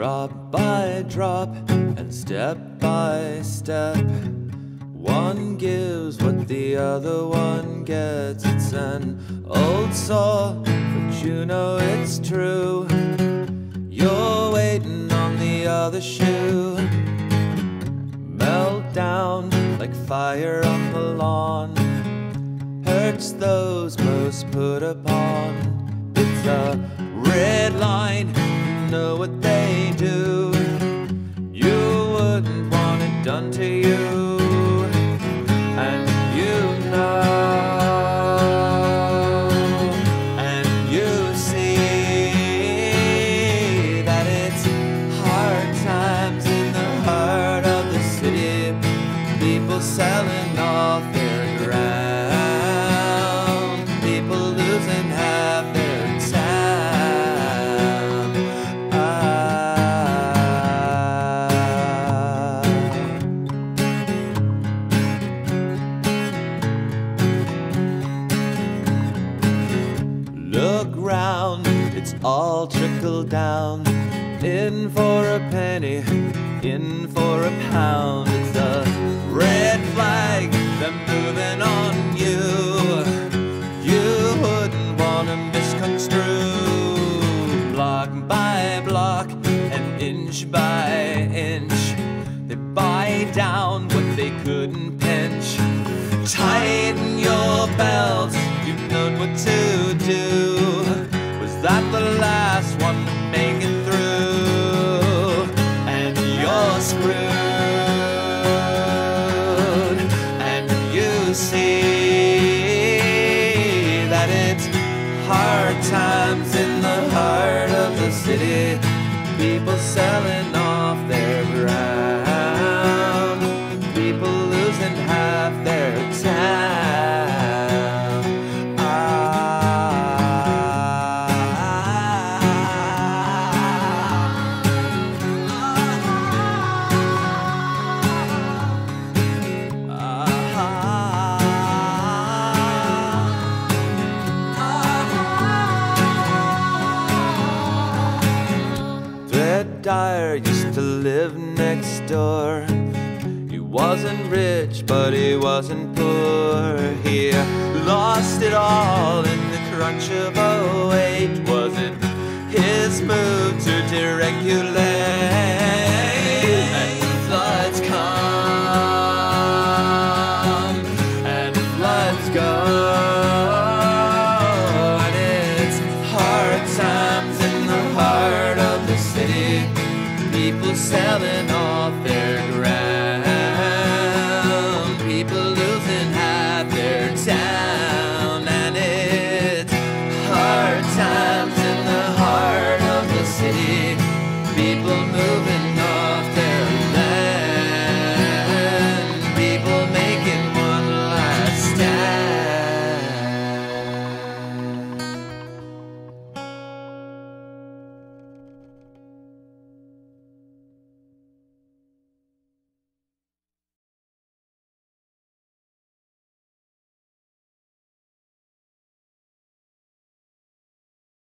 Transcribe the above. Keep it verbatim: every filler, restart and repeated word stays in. Drop by drop and step by step, one gives what the other one gets. It's an old saw, but you know it's true. You're waiting on the other shoe. Melt down like fire on the lawn, hurts those most put upon. It's a red line, you know what they do. You wouldn't want it done to you. And you know, and you see that it's hard times in the heart of the city. People selling off their ground, people losing half their time. Look round, it's all trickled down. In for a penny, in for a pound. It's a red flag, they're moving on you. You wouldn't want to misconstrue. Block by block and inch by inch, they buy down what they couldn't pinch. Tighten your belts, you've known what to do. Was that the last one to make it through? And you're screwed. And you see that it's hard times in the heart of the city. People selling off their ground, people losing half their time. Dyer used to live next door. He wasn't rich, but he wasn't poor. He lost it all in the crunch of oh eight. Was it his move to deregulate? And floods come, and floods go, and it's hard times in the heart of the city. People selling off their ground, people losing half their town. And it's hard times in the heart of the city.